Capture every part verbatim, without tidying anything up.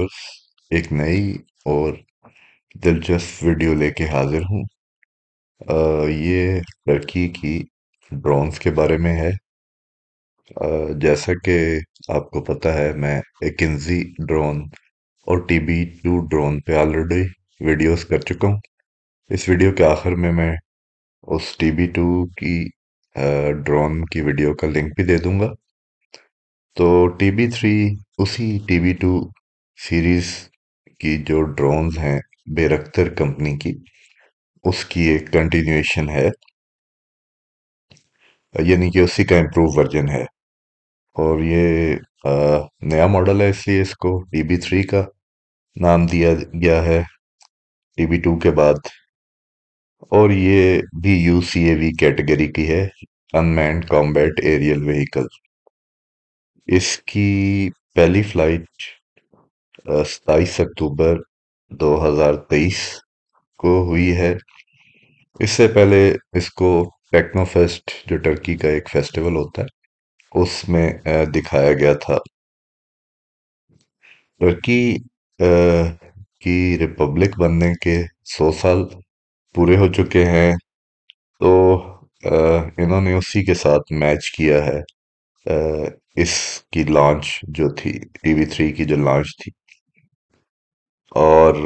दोस्त, एक नई और दिलचस्प वीडियो लेके हाजिर हूँ। अ, ये टर्की की ड्रोन्स के बारे में है। अ, जैसा कि आपको पता है, मैं एकिंजी ड्रोन और टीबी टू ड्रोन पे ऑलरेडी वीडियोस कर चुका हूँ। इस वीडियो के आखिर में मैं उस टीबी टू की ड्रोन की वीडियो का लिंक भी दे दूँगा। तो टीबी थ्री उसी टीबी टू सीरीज़ की जो ड्रोन्स हैं बैरक्तर कंपनी की, उसकी एक कंटिन्यूएशन है, यानी कि उसी का इम्प्रूव वर्जन है। और ये आ, नया मॉडल है, इसलिए इसको टीबी थ्री का नाम दिया गया है टीबी टू के बाद। और ये भी यूसीएवी कैटेगरी की है, अनमैन्ड कॉम्बैट एरियल व्हीकल। इसकी पहली फ्लाइट सताईस अक्टूबर दो हज़ार तेईस को हुई है। इससे पहले इसको टेक्नो फेस्ट, जो टर्की का एक फेस्टिवल होता है, उसमें दिखाया गया था। टर्की की रिपब्लिक बनने के सौ साल पूरे हो चुके हैं, तो इन्होंने उसी के साथ मैच किया है इसकी लॉन्च जो थी, टीबी थ्री की जो लॉन्च थी। और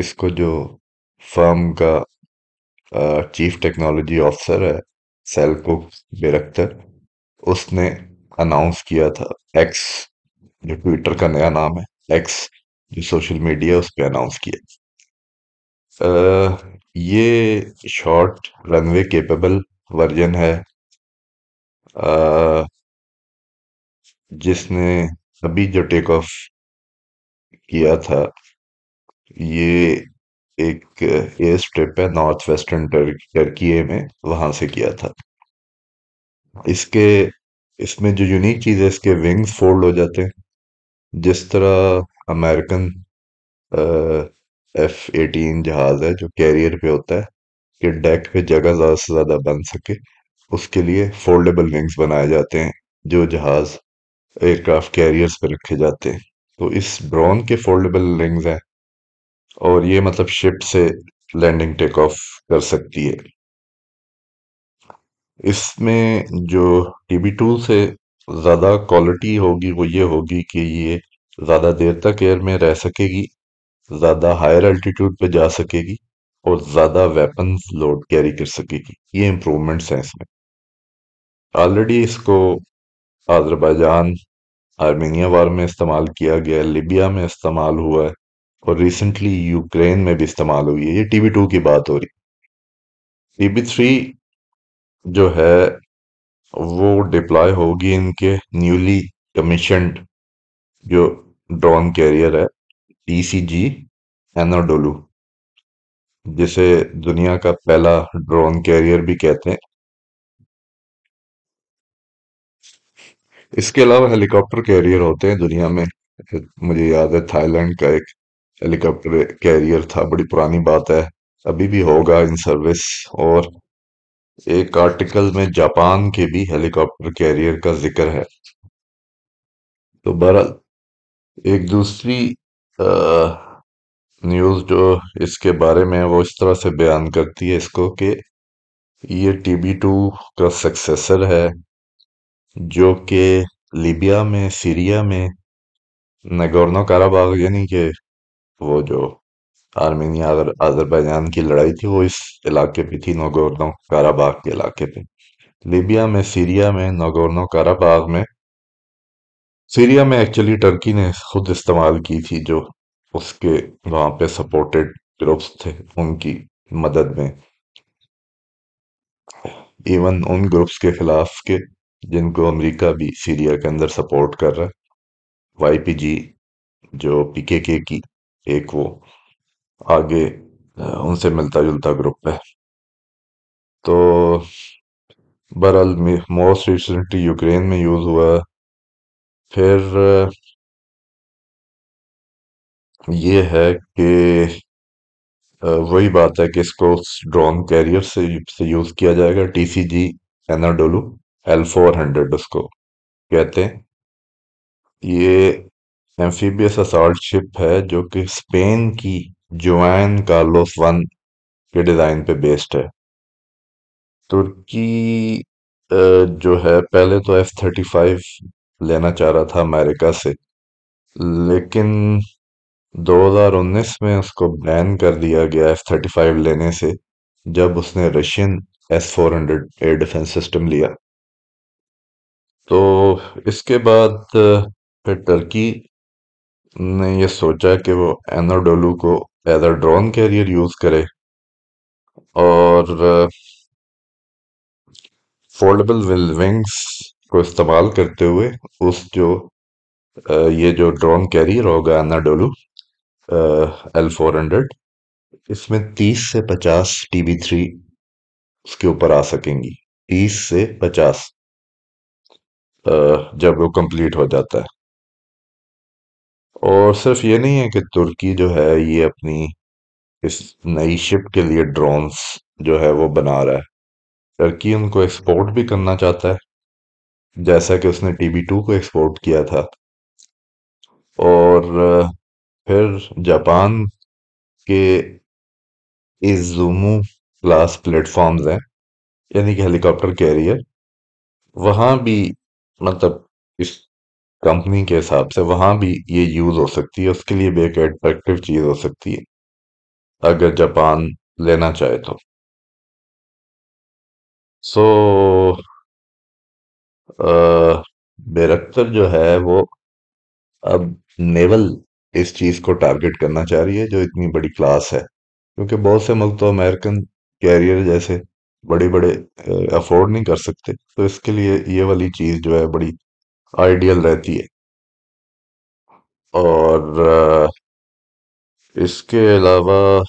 इसको जो फर्म का चीफ टेक्नोलॉजी ऑफिसर है सेल्को बैरक्तर, उसने अनाउंस किया था। एक्स, जो ट्विटर का नया नाम है, एक्स जो सोशल मीडिया, उस पर अनाउंस किया। आ, ये शॉर्ट रनवे कैपेबल वर्जन है, आ, जिसने अभी जो टेक ऑफ किया था। ये एक एयर स्ट्रिप है नॉर्थ वेस्टर्न टर्किये में, वहां से किया था। इसके इसमें जो यूनिक चीज़ है, इसके विंग्स फोल्ड हो जाते हैं, जिस तरह अमेरिकन एफ एटीन जहाज है जो कैरियर पे होता है, कि डेक पे जगह ज़्यादा से ज़्यादा बन सके, उसके लिए फोल्डेबल विंग्स बनाए जाते हैं जो जहाज एयरक्राफ्ट कैरियर्स पर रखे जाते हैं। तो इस ड्रोन के फोल्डेबल विंग्स हैं, और ये मतलब शिप से लैंडिंग टेक ऑफ कर सकती है। इसमें जो टीबी टू से ज़्यादा क्वालिटी होगी वो ये होगी कि ये ज़्यादा देर तक एयर में रह सकेगी, ज़्यादा हायर अल्टीट्यूड पे जा सकेगी, और ज़्यादा वेपन लोड कैरी कर सकेगी। ये इम्प्रूवमेंट्स हैं इसमें। ऑलरेडी इसको आज़रबाइजान, आर्मेनिया वार में इस्तेमाल किया गया, लिबिया में इस्तेमाल हुआ है, और रिसेंटली यूक्रेन में भी इस्तेमाल हुई है। ये टीबी टू की बात हो रही। टीबी थ्री जो है वो डिप्लॉय होगी इनके न्यूली कमीशन्ड जो ड्रोन कैरियर है, टीसीजी एनाडोलू, जिसे दुनिया का पहला ड्रोन कैरियर भी कहते हैं। इसके अलावा हेलीकॉप्टर कैरियर होते हैं दुनिया में। मुझे याद है थाईलैंड का एक हेलीकॉप्टर कैरियर था, बड़ी पुरानी बात है, अभी भी होगा इन सर्विस। और एक आर्टिकल में जापान के भी हेलीकॉप्टर कैरियर का जिक्र है। तो बहरहाल, एक दूसरी न्यूज़ जो इसके बारे में वो इस तरह से बयान करती है इसको, कि ये टीबी टू का सक्सेसर है, जो कि लीबिया में, सीरिया में, नगोर्नो काराबाग, यानी कि वो जो आर्मेनिया और आज़रबाइजान की लड़ाई थी, वो इस इलाके पे थी, नगोर्नो काराबाग के इलाके पे। लीबिया में, सीरिया में, नगोर्नो काराबाग में, सीरिया में एक्चुअली टर्की ने खुद इस्तेमाल की थी, जो उसके वहाँ पे सपोर्टेड ग्रुप्स थे, उनकी मदद में, इवन उन ग्रुप्स के खिलाफ के जिनको अमेरिका भी सीरिया के अंदर सपोर्ट कर रहा है। वाईपीजी जो पीकेके की एक वो आगे उनसे मिलता जुलता ग्रुप है। तो बहरहाल मोस्ट रिसेंटली यूक्रेन में यूज़ हुआ। फिर ये है कि वही बात है कि इसको ड्रोन कैरियर से, से यूज़ किया जाएगा। TCG Anadolu L four hundred उसको कहते हैं। ये एम्फीबियस असॉल्ट शिप है जो कि स्पेन की जुआन कार्लोस वन के डिज़ाइन पे बेस्ड है। तुर्की जो है पहले तो एफ थर्टी फाइव लेना चाह रहा था अमेरिका से, लेकिन दो हज़ार उन्नीस में उसको बैन कर दिया गया एफ थर्टी फाइव लेने से, जब उसने Russian S four hundred air defence system लिया। तो इसके बाद फिर टर्की ने ये सोचा कि वो एनाडोलू को as a drone carrier use करे, और फोल्डेबल विंग्स को इस्तेमाल करते हुए उस जो ये जो ड्रोन कैरियर होगा एनाडोलू एल फोर हंड्रेड, इसमें तीस से पचास टी बी थ्री उसके ऊपर आ सकेंगी, तीस से पचास जब वो कंप्लीट हो जाता है। और सिर्फ ये नहीं है कि तुर्की जो है ये अपनी इस नई शिप के लिए ड्रोन्स जो है वो बना रहा है, तुर्की उनको एक्सपोर्ट भी करना चाहता है, जैसा कि उसने टी बी टू को एक्सपोर्ट किया था। और फिर जापान के इज़ुमो क्लास प्लेटफॉर्म्स हैं, यानी कि हेलीकॉप्टर कैरियर, वहाँ भी मतलब इस कंपनी के हिसाब से वहाँ भी ये यूज़ हो सकती है, उसके लिए भी एक अट्रैक्टिव चीज़ हो सकती है अगर जापान लेना चाहे तो। सो बैरक्तर जो है वो अब नेवल इस चीज़ को टारगेट करना चाह रही है जो इतनी बड़ी क्लास है, क्योंकि बहुत से मुल्क तो अमेरिकन कैरियर जैसे बड़े बड़े अफोर्ड नहीं कर सकते, तो इसके लिए ये वाली चीज़ जो है बड़ी आइडियल रहती है। और इसके अलावा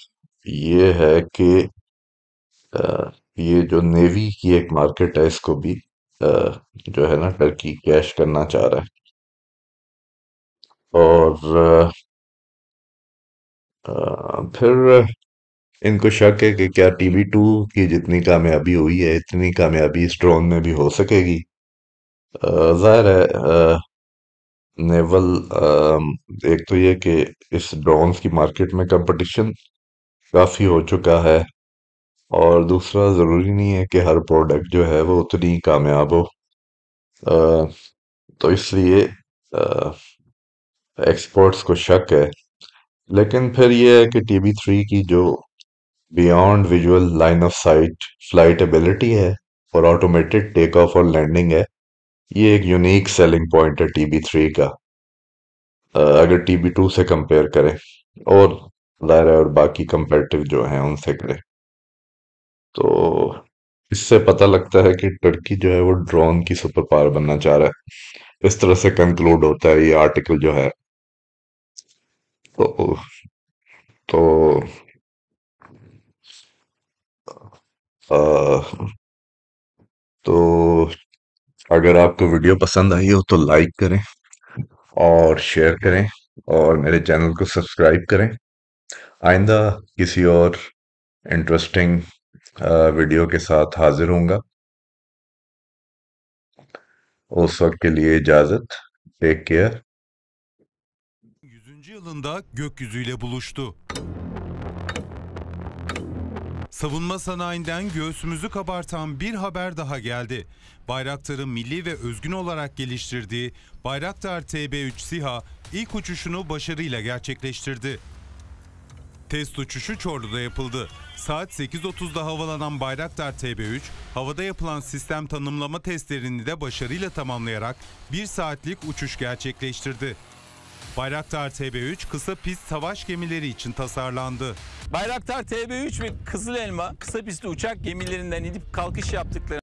ये है कि ये जो नेवी की एक मार्केट है, इसको भी जो है ना टर्की कैश करना चाह रहा है। और फिर इनको शक है कि क्या टी बी टू की जितनी कामयाबी हुई है इतनी कामयाबी इस ड्रोन में भी हो सकेगी। ज़ाहिर है नेवल एक तो ये कि इस ड्रोन्स की मार्केट में कंपटीशन काफ़ी हो चुका है, और दूसरा ज़रूरी नहीं है कि हर प्रोडक्ट जो है वो उतनी कामयाब हो, आ, तो इसलिए एक्सपर्ट्स को शक है। लेकिन फिर ये है कि टी बी थ्री की जो beyond visual line of sight flight ability है और ऑटोमेटेड टेक ऑफ और लैंडिंग है, ये एक यूनिक सेलिंग पॉइंट है टी बी थ्री का अगर टी बी टू से कंपेयर करें, और दायरा और बाकी कंपेटिव जो हैं उनसे करें। तो इससे पता लगता है कि टर्की जो है वो ड्रोन की सुपर पावर बनना चाह रहा है, इस तरह से कंक्लूड होता है ये आर्टिकल जो है। तो तो आ, तो अगर आपको वीडियो पसंद आई हो तो लाइक करें और शेयर करें, और मेरे चैनल को सब्सक्राइब करें। आइंदा किसी और इंटरेस्टिंग वीडियो के साथ हाजिर होऊंगा, उस वक्त के लिए इजाज़त, take care. yüzüncü yılında gökyüzüyle buluştu. Savunma sanayinden göğsümüzü kabartan bir haber daha geldi. Bayraktar'ın milli ve özgün olarak geliştirdiği Bayraktar T B üç SİHA ilk uçuşunu başarıyla gerçekleştirdi. Test uçuşu Çorlu'da yapıldı. Saat sekiz otuzda havalanan Bayraktar T B üç, havada yapılan sistem tanımlama testlerini de başarıyla tamamlayarak bir saatlik uçuş gerçekleştirdi. Bayraktar T B üç kısa pist savaş gemileri için tasarlandı. Bayraktar T B üç ve Kızılelma kısa pistli uçak gemilerinden inip kalkış yaptıkları